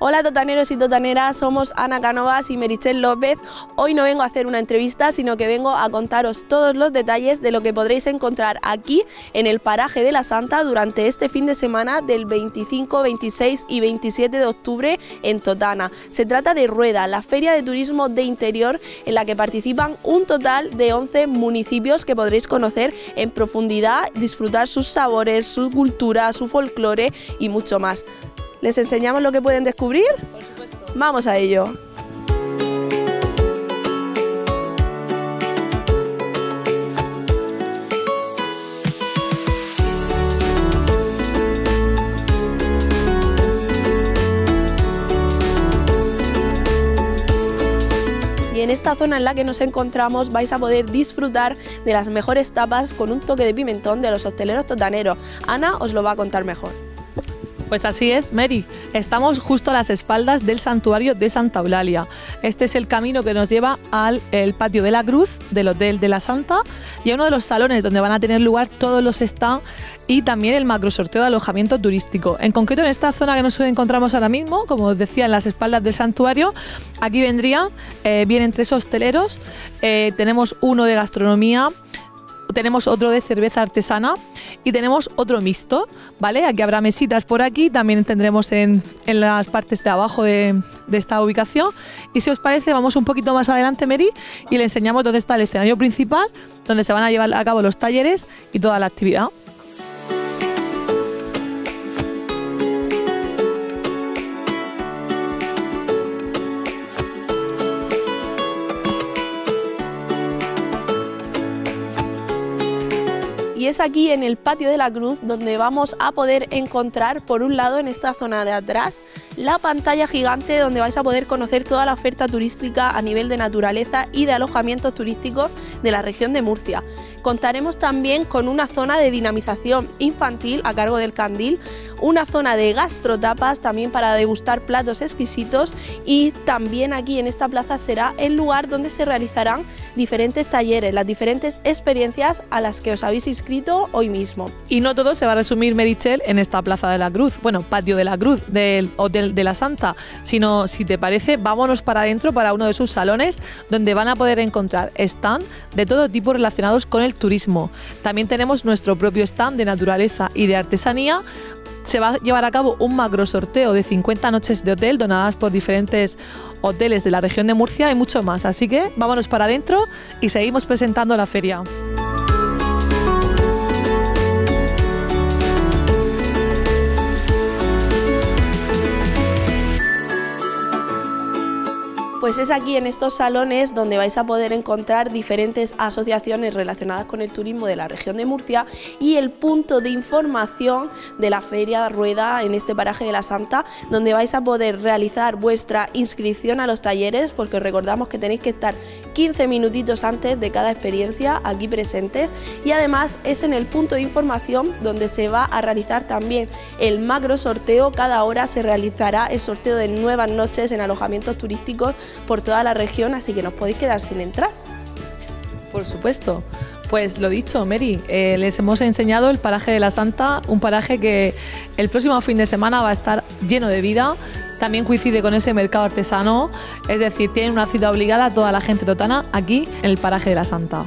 Hola totaneros y totaneras, somos Ana Cánovas y Meritxell López. Hoy no vengo a hacer una entrevista, sino que vengo a contaros todos los detalles de lo que podréis encontrar aquí en el Paraje de la Santa durante este fin de semana del 25, 26 y 27 de octubre en Totana. Se trata de Rueda, la feria de turismo de interior en la que participan un total de 11 municipios que podréis conocer en profundidad, disfrutar sus sabores, su cultura, su folclore y mucho más. ¿Les enseñamos lo que pueden descubrir? Por supuesto. ¡Vamos a ello! Y en esta zona en la que nos encontramos vais a poder disfrutar de las mejores tapas con un toque de pimentón de los hosteleros totaneros. Ana os lo va a contar mejor. Pues así es, Mary. Estamos justo a las espaldas del Santuario de Santa Eulalia. Este es el camino que nos lleva al Patio de la Cruz, del Hotel de la Santa, y a uno de los salones donde van a tener lugar todos los stands y también el macrosorteo de alojamiento turístico. En concreto, en esta zona que nos encontramos ahora mismo, como os decía, en las espaldas del santuario, aquí vienen tres hosteleros, tenemos uno de gastronomía, tenemos otro de cerveza artesana y tenemos otro mixto, ¿vale? Aquí habrá mesitas por aquí, también tendremos en las partes de abajo de esta ubicación. Y si os parece, vamos un poquito más adelante, Mary, y le enseñamos dónde está el escenario principal, donde se van a llevar a cabo los talleres y toda la actividad. Y es aquí en el Patio de la Cruz donde vamos a poder encontrar, por un lado, en esta zona de atrás, la pantalla gigante donde vais a poder conocer toda la oferta turística a nivel de naturaleza y de alojamientos turísticos de la región de Murcia. Contaremos también con una zona de dinamización infantil a cargo del Candil, una zona de gastrotapas también para degustar platos exquisitos, y también aquí en esta plaza será el lugar donde se realizarán diferentes talleres, las diferentes experiencias a las que os habéis inscrito hoy mismo. Y no todo se va a resumir, Meritxell, en esta plaza de la Cruz, bueno, Patio de la Cruz del Hotel de la Santa, sino, si te parece, vámonos para adentro, para uno de sus salones, donde van a poder encontrar stand de todo tipo relacionados con el turismo. También tenemos nuestro propio stand de naturaleza y de artesanía. Se va a llevar a cabo un macro sorteo de 50 noches de hotel donadas por diferentes hoteles de la región de Murcia y mucho más. Así que vámonos para adentro y seguimos presentando la feria. Pues es aquí en estos salones donde vais a poder encontrar diferentes asociaciones relacionadas con el turismo de la región de Murcia y el punto de información de la Feria Rueda en este Paraje de la Santa, donde vais a poder realizar vuestra inscripción a los talleres, porque os recordamos que tenéis que estar 15 minutitos antes de cada experiencia aquí presentes, y además es en el punto de información donde se va a realizar también el macro sorteo. Cada hora se realizará el sorteo de nuevas noches en alojamientos turísticos por toda la región, así que no os podéis quedar sin entrar. Por supuesto. Pues lo dicho, Mary, les hemos enseñado el Paraje de la Santa, un paraje que el próximo fin de semana va a estar lleno de vida. También coincide con ese mercado artesano, es decir, tiene una cita obligada a toda la gente totana aquí en el Paraje de la Santa.